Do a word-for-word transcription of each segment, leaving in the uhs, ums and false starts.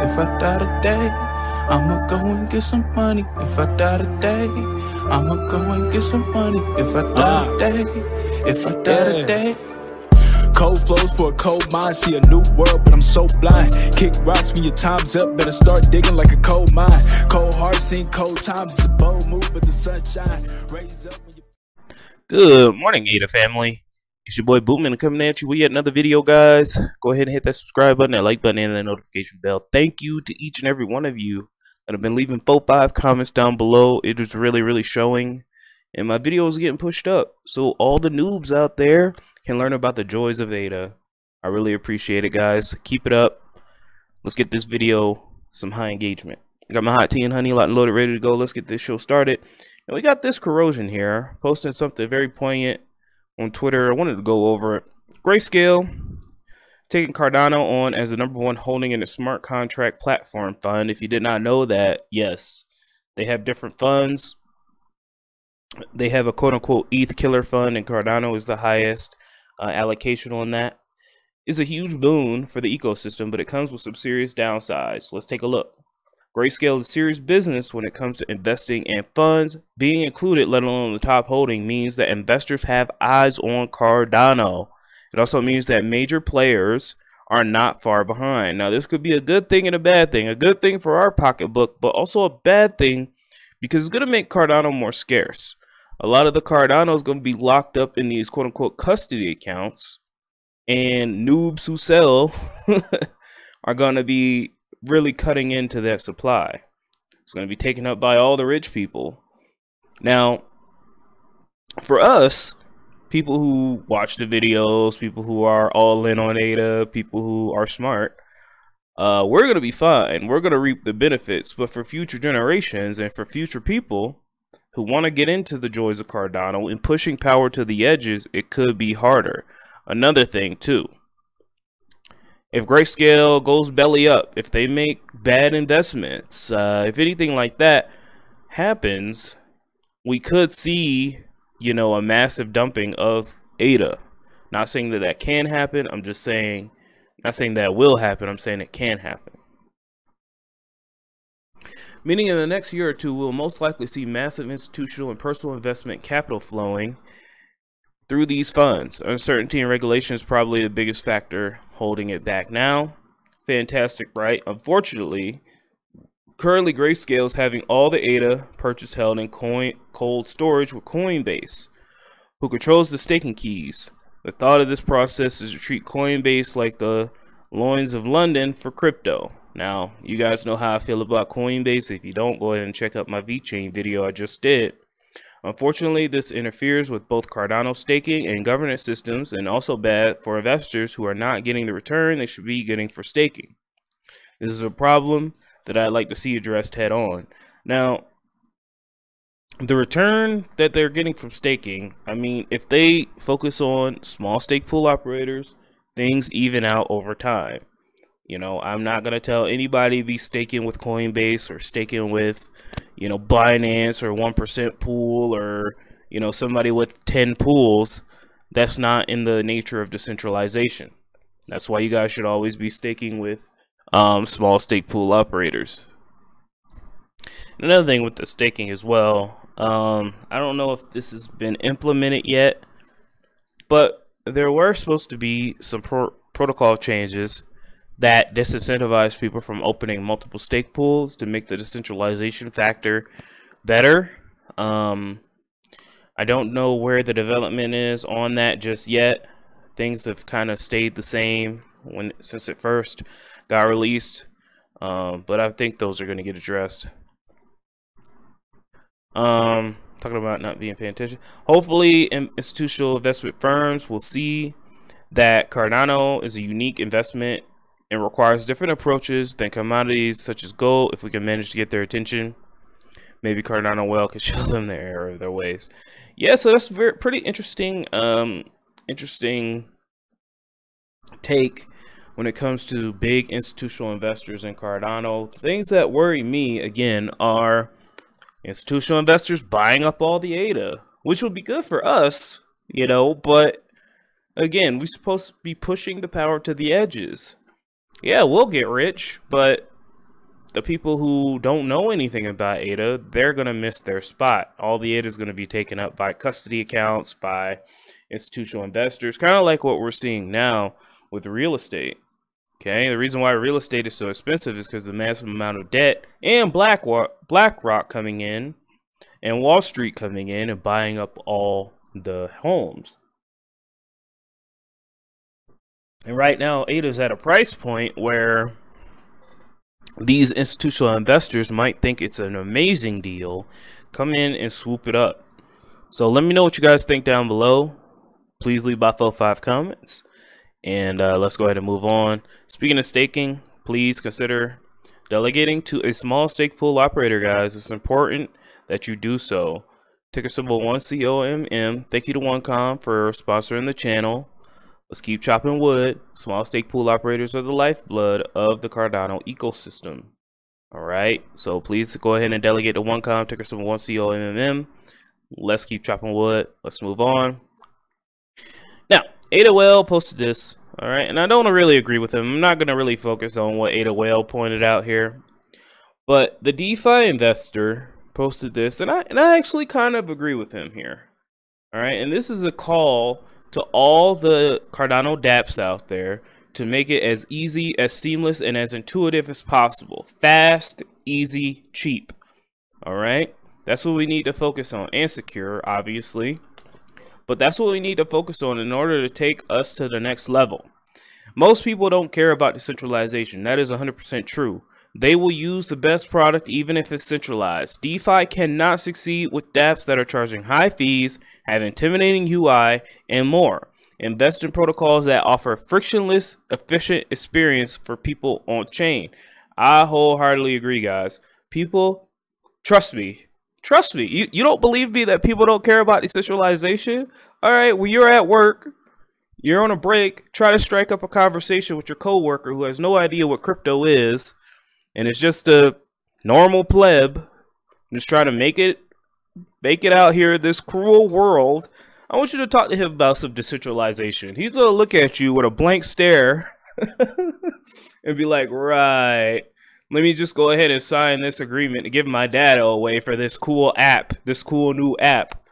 If I die today, I'ma go and get some money. If I die today, I'ma go and get some money. If I die uh, today, if I die yeah. today. Cold flows for a cold mind. See a new world, but I'm so blind. Kick rocks when your time's up. Better start digging like a coal mine. Cold heart, seen cold times. It's a bold move, but the sunshine raise up when you... Good morning, Ada family. It's your boy Boomin coming at you. We had another video, guys. Go ahead and hit that subscribe button, that like button, and that notification bell. Thank you to each and every one of you that have been leaving four, five comments down below. It is really, really showing. And my video is getting pushed up, so all the noobs out there can learn about the joys of Ada. I really appreciate it, guys. Keep it up. Let's get this video some high engagement. I got my hot tea and honey locked and loaded, ready to go. Let's get this show started. And we got this Corrosion here posting something very poignant on Twitter. I wanted to go over it. Grayscale taking Cardano on as the number one holding in the smart contract platform fund. If you did not know that, yes, they have different funds. They have a quote-unquote E T H killer fund, and Cardano is the highest. Uh, allocation on that is a huge boon for the ecosystem, but it comes with some serious downsides. Let's take a look. Grayscale is a serious business when it comes to investing in funds. Being included, let alone the top holding, means that investors have eyes on Cardano. It also means that major players are not far behind. Now, this could be a good thing and a bad thing. A good thing for our pocketbook, but also a bad thing because it's going to make Cardano more scarce. A lot of the Cardano is going to be locked up in these quote-unquote custody accounts, and noobs who sell are going to be really cutting into that supply. It's going to be taken up by all the rich people. Now, for us, people who watch the videos, people who are all in on Ada, people who are smart, uh, we're going to be fine. We're going to reap the benefits. But for future generations and for future people who want to get into the joys of Cardano and pushing power to the edges, it could be harder. Another thing too, if Grayscale goes belly up, if they make bad investments, uh, if anything like that happens, we could see, you know, a massive dumping of Ada. Not saying that that can happen. I'm just saying, not saying that will happen. I'm saying it can happen. Meaning in the next year or two, we'll most likely see massive institutional and personal investment capital flowing through these funds. Uncertainty and regulation is probably the biggest factor holding it back now. Fantastic, right? Unfortunately, currently Grayscale is having all the Ada purchase held in coin cold storage with Coinbase, who controls the staking keys. The thought of this process is to treat Coinbase like the loins of London for crypto. Now, you guys know how I feel about Coinbase. If you don't, go ahead and check out my VeChain video I just did. Unfortunately, this interferes with both Cardano staking and governance systems, and also bad for investors who are not getting the return they should be getting for staking. This is a problem that I'd like to see addressed head on. Now, the return that they're getting from staking, I mean, if they focus on small stake pool operators, things even out over time. You know, I'm not going to tell anybody to be staking with Coinbase or staking with, you know, Binance or one percent pool or, you know, somebody with ten pools. That's not in the nature of decentralization. That's why you guys should always be staking with um, small stake pool operators. And another thing with the staking as well, um, I don't know if this has been implemented yet, but there were supposed to be some pro protocol changes that disincentivize people from opening multiple stake pools to make the decentralization factor better. Um, I don't know where the development is on that just yet. Things have kind of stayed the same when since it first got released, um, but I think those are going to get addressed. Um, talking about not being paying attention. Hopefully, institutional investment firms will see that Cardano is a unique investment and requires different approaches than commodities such as gold. If we can manage to get their attention, maybe Cardano well could show them their error of their ways. Yeah, so that's very pretty interesting, um, interesting take when it comes to big institutional investors in Cardano. Things that worry me again are institutional investors buying up all the Ada, which would be good for us, you know. But again, we're supposed to be pushing the power to the edges. Yeah, we'll get rich, but the people who don't know anything about A D A, they're going to miss their spot. All the A D A is going to be taken up by custody accounts, by institutional investors, kind of like what we're seeing now with real estate. Okay, the reason why real estate is so expensive is because the massive amount of debt and BlackRock, BlackRock coming in and Wall Street coming in and buying up all the homes. And right now, A D A is at a price point where these institutional investors might think it's an amazing deal, come in and swoop it up. So let me know what you guys think down below. Please leave by below five comments, and uh, let's go ahead and move on. Speaking of staking, please consider delegating to a small stake pool operator, guys. It's important that you do so. Ticker symbol one C O M M. Thank you to OneCom for sponsoring the channel. Let's keep chopping wood. Small stake pool operators are the lifeblood of the Cardano ecosystem. All right, so please go ahead and delegate to OneCom, ticker symbol one C O M M. Let's keep chopping wood. Let's move on. Now, A D A Whale posted this, all right, and I don't really agree with him. I'm not going to really focus on what A D A Whale pointed out here, but the DeFi investor posted this, and I, and I actually kind of agree with him here, all right, and this is a call to all the Cardano dApps out there to make it as easy, as seamless, and as intuitive as possible. Fast, easy, cheap. All right? That's what we need to focus on. And secure, obviously. But that's what we need to focus on in order to take us to the next level. Most people don't care about decentralization. That is one hundred percent true. They will use the best product even if it's centralized. DeFi cannot succeed with dApps that are charging high fees, have intimidating U I, and more. Invest in protocols that offer frictionless, efficient experience for people on chain. I wholeheartedly agree, guys. People, trust me. Trust me. You, you don't believe me that people don't care about decentralization? All right, when you're at work, you're on a break, try to strike up a conversation with your coworker who has no idea what crypto is, and it's just a normal pleb just trying to make it make it out here in this cruel world. I want you to talk to him about some decentralization. He's gonna look at you with a blank stare and be like, right, let me just go ahead and sign this agreement to give my data away for this cool app, this cool new app.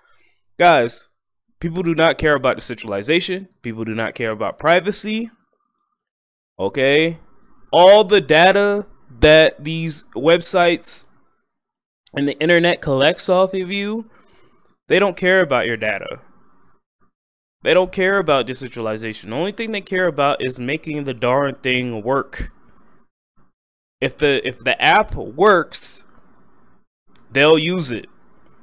Guys, people do not care about decentralization. People do not care about privacy. Okay? All the data that these websites and the internet collects off of you, they don't care about your data. They don't care about decentralization. The only thing they care about is making the darn thing work. If the if the app works, they'll use it.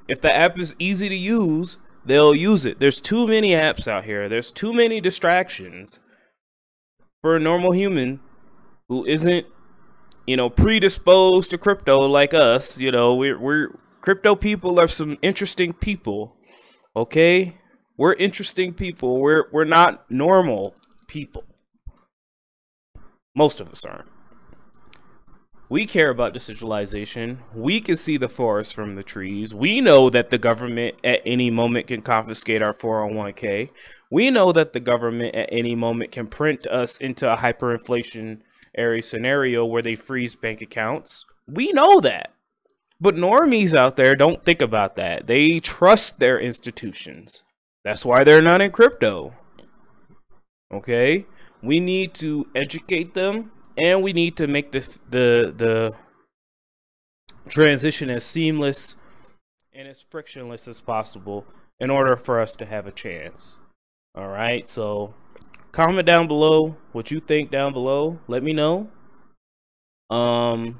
If the app is easy to use, they'll use it. There's too many apps out here. There's too many distractions for a normal human who isn't, you know, predisposed to crypto like us. You know, we're, we're crypto people are some interesting people. Okay, we're interesting people. We're we're not normal people. Most of us aren't. We care about decentralization. We can see the forest from the trees. We know that the government at any moment can confiscate our four oh one K. We know that the government at any moment can print us into a hyperinflationary scenario where they freeze bank accounts. We know that. But normies out there don't think about that. They trust their institutions. That's why they're not in crypto. Okay? We need to educate them. And we need to make the, the the transition as seamless and as frictionless as possible in order for us to have a chance. All right, so comment down below what you think down below. Let me know. Um,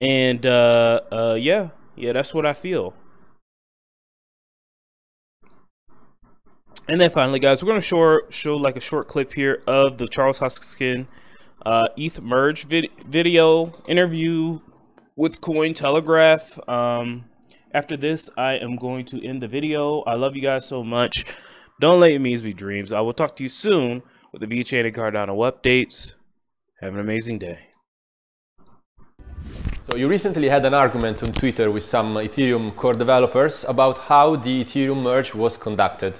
and uh, uh, yeah, yeah, that's what I feel. And then finally, guys, we're going to show, show like a short clip here of the Charles Hoskinson uh, E T H merge vid video interview with Cointelegraph. Um, after this, I am going to end the video. I love you guys so much. Don't let your means be dreams. I will talk to you soon with the VeChain and Cardano updates. Have an amazing day. So you recently had an argument on Twitter with some Ethereum core developers about how the Ethereum merge was conducted.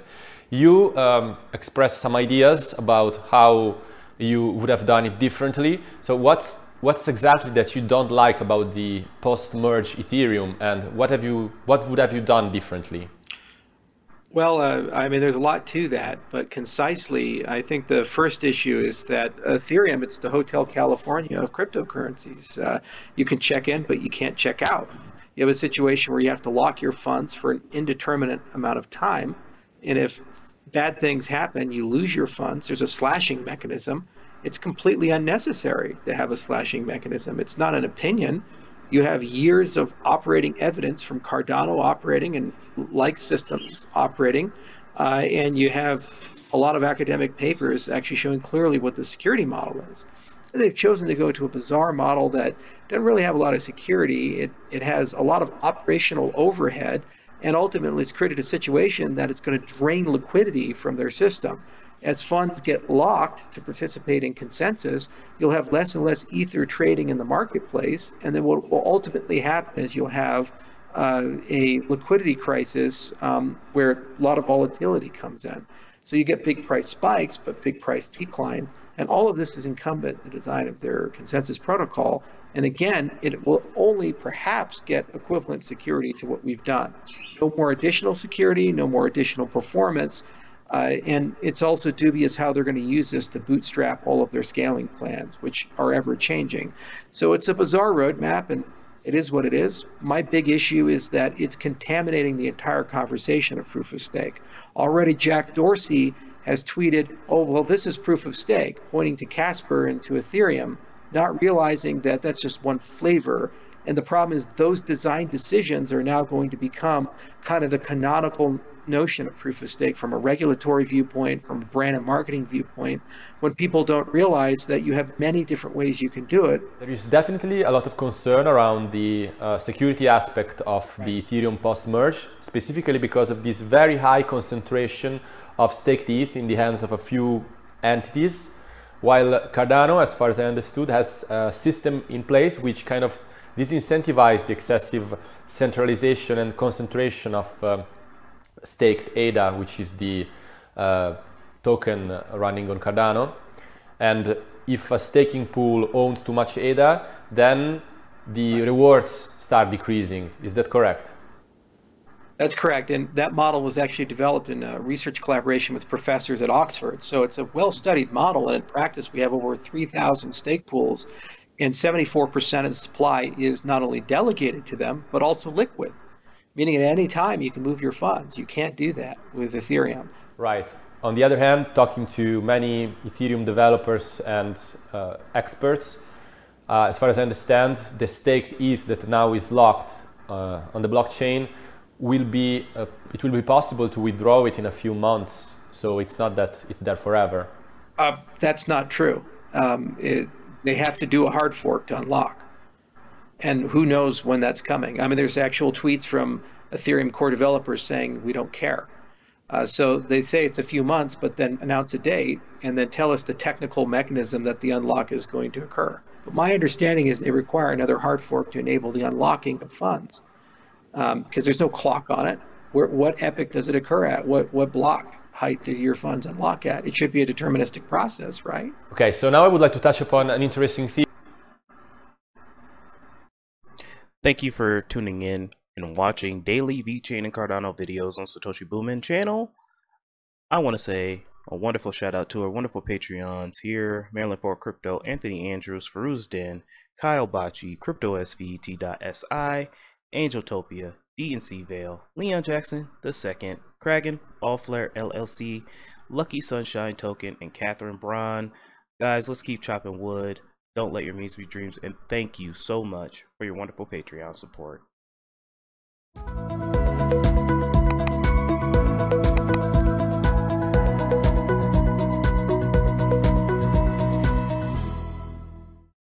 You um, expressed some ideas about how you would have done it differently. So what's what's exactly that you don't like about the post-merge Ethereum, and what have you, what would have you done differently? Well, uh, I mean, there's a lot to that, but concisely, I think the first issue is that Ethereum, it's the Hotel California of cryptocurrencies. Uh, you can check in, but you can't check out. You have a situation where you have to lock your funds for an indeterminate amount of time, and if bad things happen, you lose your funds. There's a slashing mechanism. It's completely unnecessary to have a slashing mechanism. It's not an opinion. You have years of operating evidence from Cardano operating and like systems operating, uh, and you have a lot of academic papers actually showing clearly what the security model is. And they've chosen to go to a bizarre model that doesn't really have a lot of security. It, it has a lot of operational overhead, and ultimately it's created a situation that it's going to drain liquidity from their system. As funds get locked to participate in consensus, you'll have less and less Ether trading in the marketplace, and then what will ultimately happen is you'll have uh, a liquidity crisis um, where a lot of volatility comes in. So you get big price spikes, but big price declines, and all of this is incumbent in the design of their consensus protocol, and again, it will only perhaps get equivalent security to what we've done. No more additional security, no more additional performance. Uh, and it's also dubious how they're going to use this to bootstrap all of their scaling plans, which are ever changing. So it's a bizarre roadmap, and it is what it is. My big issue is that it's contaminating the entire conversation of proof of stake. Already Jack Dorsey has tweeted, oh, well, this is proof of stake, pointing to Casper and to Ethereum, not realizing that that's just one flavor. And the problem is those design decisions are now going to become kind of the canonical notion of proof of stake from a regulatory viewpoint, from a brand and marketing viewpoint, when people don't realize that you have many different ways you can do it. There is definitely a lot of concern around the uh, security aspect of the Ethereum post-merge, specifically because of this very high concentration of staked E T H in the hands of a few entities, while Cardano, as far as I understood, has a system in place which kind of disincentivizes the excessive centralization and concentration of uh, staked A D A, which is the uh, token running on Cardano. And if a staking pool owns too much A D A, then the rewards start decreasing. Is that correct? That's correct. And that model was actually developed in a research collaboration with professors at Oxford. So it's a well-studied model. And in practice, we have over three thousand stake pools, and seventy-four percent of the supply is not only delegated to them, but also liquid. Meaning at any time you can move your funds. You can't do that with Ethereum. Right. On the other hand, talking to many Ethereum developers and uh, experts, uh, as far as I understand, the staked E T H that now is locked uh, on the blockchain will be, uh, it will be possible to withdraw it in a few months. So it's not that it's there forever. Uh, that's not true. Um, it, they have to do a hard fork to unlock. And who knows when that's coming. I mean, there's actual tweets from Ethereum core developers saying we don't care. Uh, so they say it's a few months, but then announce a date and then tell us the technical mechanism that the unlock is going to occur. But my understanding is they require another hard fork to enable the unlocking of funds because um, there's no clock on it. Where, what epoch does it occur at? What, what block height do your funds unlock at? It should be a deterministic process, right? Okay, so now I would like to touch upon an interesting theme. Thank you for tuning in and watching daily VeChain and Cardano videos on Satoshi Boomin channel. I want to say a wonderful shout out to our wonderful Patreons here, Marilyn for Crypto, Anthony Andrews, Faruzdin, Kyle Bachi, Crypto S V T dot S I, Angeltopia, D N C Vale, Leon Jackson the second, Kragan, All Flair L L C, Lucky Sunshine Token, and Catherine Braun. Guys, let's keep chopping wood. Don't let your means be dreams, and thank you so much for your wonderful Patreon support.